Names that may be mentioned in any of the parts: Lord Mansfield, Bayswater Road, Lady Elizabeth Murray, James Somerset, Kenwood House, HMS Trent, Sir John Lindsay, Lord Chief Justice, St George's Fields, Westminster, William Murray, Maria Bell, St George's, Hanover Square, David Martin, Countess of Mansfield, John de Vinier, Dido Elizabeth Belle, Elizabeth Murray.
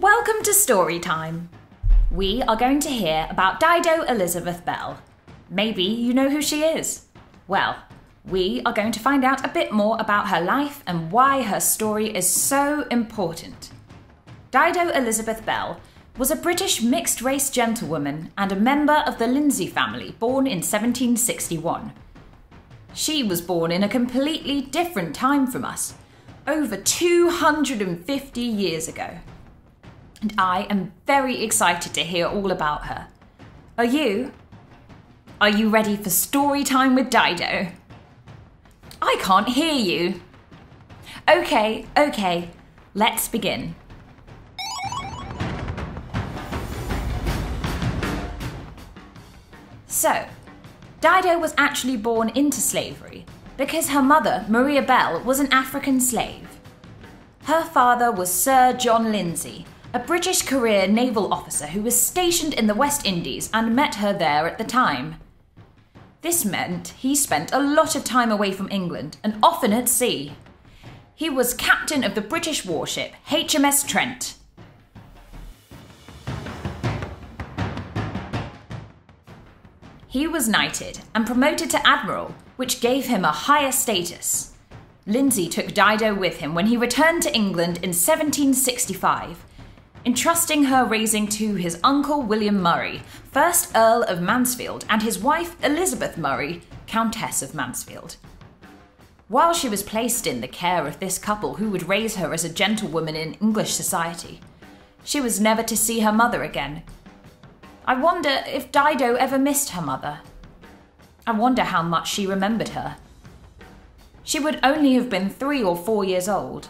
Welcome to story time. We are going to hear about Dido Elizabeth Belle. Maybe you know who she is. Well, we are going to find out a bit more about her life and why her story is so important. Dido Elizabeth Belle was a British mixed-race gentlewoman and a member of the Lindsay family, born in 1761. She was born in a completely different time from us, over 250 years ago. And I am very excited to hear all about her. Are you? Are you ready for story time with Dido? I can't hear you. Okay, let's begin. So, Dido was actually born into slavery because her mother, Maria Bell, was an African slave. Her father was Sir John Lindsay, a British career naval officer who was stationed in the West Indies and met her there at the time. This meant he spent a lot of time away from England and often at sea. He was captain of the British warship HMS Trent. He was knighted and promoted to admiral, which gave him a higher status. Lindsay took Dido with him when he returned to England in 1765, entrusting her raising to his uncle William Murray, 1st Earl of Mansfield, and his wife Elizabeth Murray, Countess of Mansfield. While she was placed in the care of this couple who would raise her as a gentlewoman in English society, she was never to see her mother again. I wonder if Dido ever missed her mother. I wonder how much she remembered her. She would only have been 3 or 4 years old.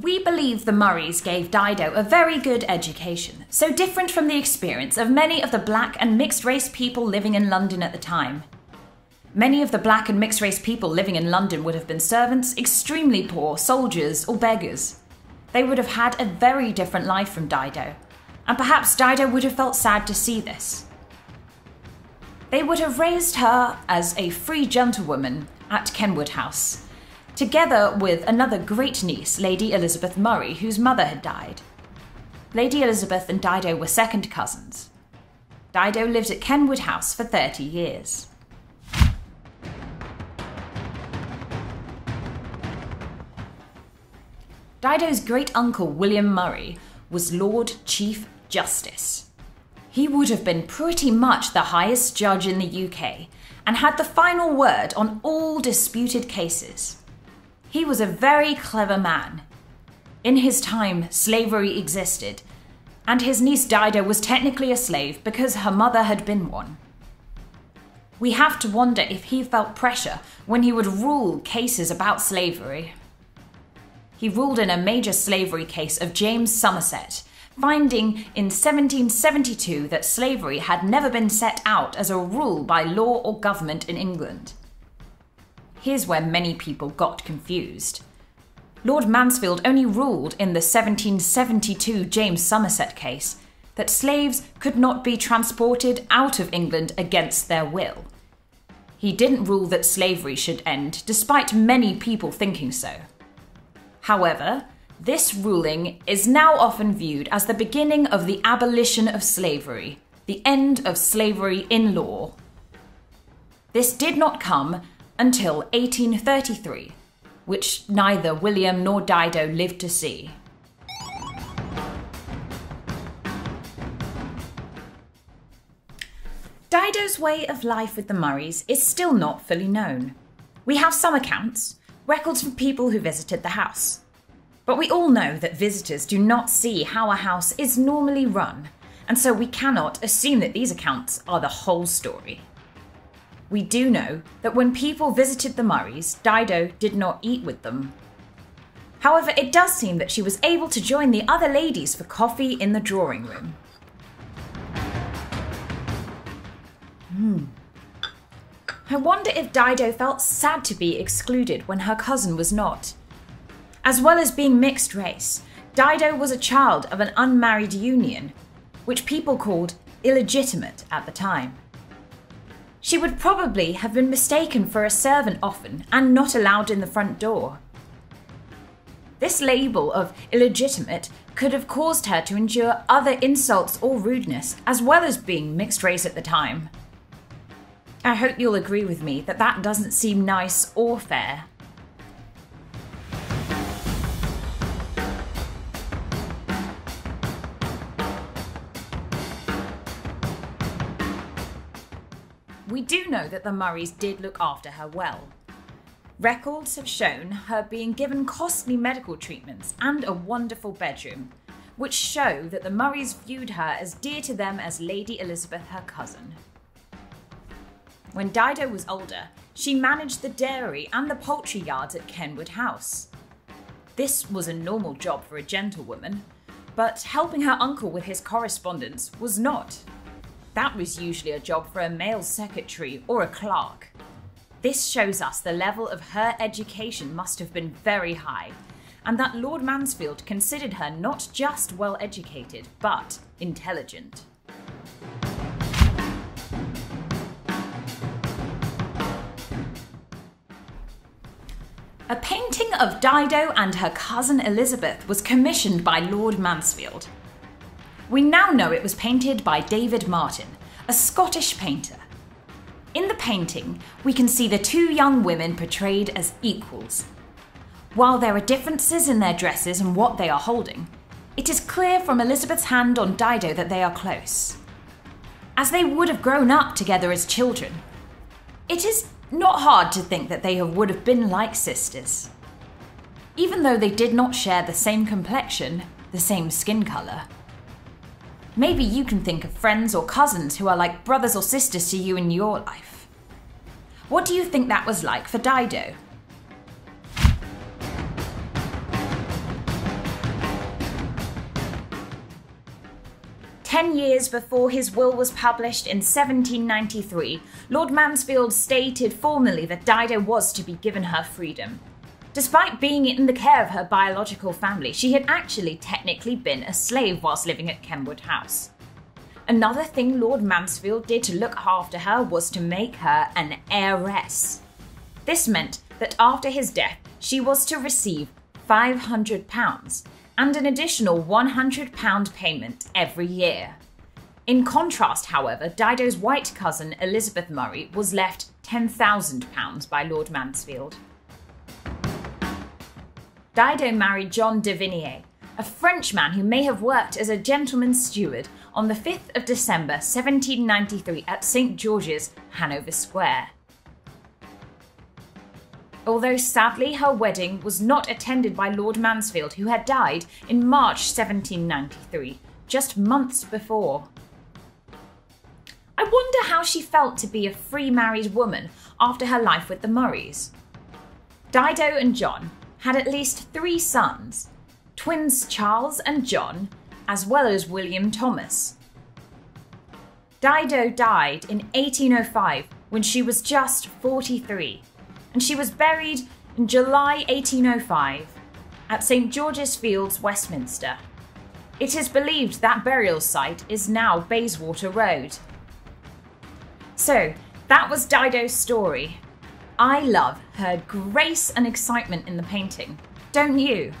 We believe the Murrays gave Dido a very good education, so different from the experience of many of the black and mixed-race people living in London at the time. Many of the black and mixed-race people living in London would have been servants, extremely poor, soldiers or beggars. They would have had a very different life from Dido, and perhaps Dido would have felt sad to see this. They would have raised her as a free gentlewoman at Kenwood House, together with another great-niece, Lady Elizabeth Murray, whose mother had died. Lady Elizabeth and Dido were second cousins. Dido lived at Kenwood House for 30 years. Dido's great-uncle, William Murray, was Lord Chief Justice. He would have been pretty much the highest judge in the UK and had the final word on all disputed cases. He was a very clever man. In his time, slavery existed, and his niece Dido was technically a slave because her mother had been one. We have to wonder if he felt pressure when he would rule cases about slavery. He ruled in a major slavery case of James Somerset, finding in 1772 that slavery had never been set out as a rule by law or government in England. Here's where many people got confused. Lord Mansfield only ruled in the 1772 James Somerset case that slaves could not be transported out of England against their will. He didn't rule that slavery should end, despite many people thinking so. However, this ruling is now often viewed as the beginning of the abolition of slavery, the end of slavery in law. This did not come until 1833, which neither William nor Dido lived to see. Dido's way of life with the Murrays is still not fully known. We have some accounts, records from people who visited the house. But we all know that visitors do not see how a house is normally run, and so we cannot assume that these accounts are the whole story. We do know that when people visited the Murrays, Dido did not eat with them. However, it does seem that she was able to join the other ladies for coffee in the drawing room. I wonder if Dido felt sad to be excluded when her cousin was not. As well as being mixed race, Dido was a child of an unmarried union, which people called illegitimate at the time. She would probably have been mistaken for a servant often and not allowed in the front door. This label of illegitimate could have caused her to endure other insults or rudeness, as well as being mixed race at the time. I hope you'll agree with me that that doesn't seem nice or fair. We do know that the Murrays did look after her well. Records have shown her being given costly medical treatments and a wonderful bedroom, which show that the Murrays viewed her as dear to them as Lady Elizabeth, her cousin. When Dido was older, she managed the dairy and the poultry yards at Kenwood House. This was a normal job for a gentlewoman, but helping her uncle with his correspondence was not. That was usually a job for a male secretary or a clerk. This shows us the level of her education must have been very high, and that Lord Mansfield considered her not just well educated, but intelligent. A painting of Dido and her cousin Elizabeth was commissioned by Lord Mansfield. We now know it was painted by David Martin, a Scottish painter. In the painting, we can see the two young women portrayed as equals. While there are differences in their dresses and what they are holding, it is clear from Elizabeth's hand on Dido that they are close, as they would have grown up together as children. It is not hard to think that they would have been like sisters, even though they did not share the same complexion, the same skin colour. Maybe you can think of friends or cousins who are like brothers or sisters to you in your life. What do you think that was like for Dido? "10 years before his will was published in 1793, Lord Mansfield stated formally that Dido was to be given her freedom. Despite being in the care of her biological family, she had actually technically been a slave whilst living at Kenwood House. Another thing Lord Mansfield did to look after her was to make her an heiress. This meant that after his death, she was to receive £500 and an additional £100 payment every year. In contrast, however, Dido's white cousin, Elizabeth Murray, was left £10,000 by Lord Mansfield. Dido married John de Vinier, a Frenchman who may have worked as a gentleman's steward, on the 5th of December 1793 at St George's, Hanover Square. Although sadly her wedding was not attended by Lord Mansfield, who had died in March 1793, just months before. I wonder how she felt to be a free married woman after her life with the Murrays. Dido and John had at least 3 sons, twins Charles and John, as well as William Thomas. Dido died in 1805 when she was just 43, and she was buried in July 1805 at St George's Fields, Westminster. It is believed that burial site is now Bayswater Road. So that was Dido's story. I love her grace and excitement in the painting, don't you?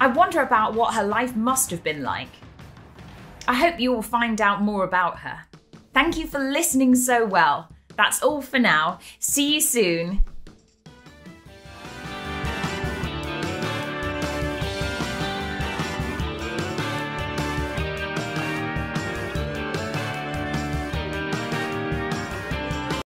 I wonder about what her life must have been like. I hope you will find out more about her. Thank you for listening so well. That's all for now. See you soon.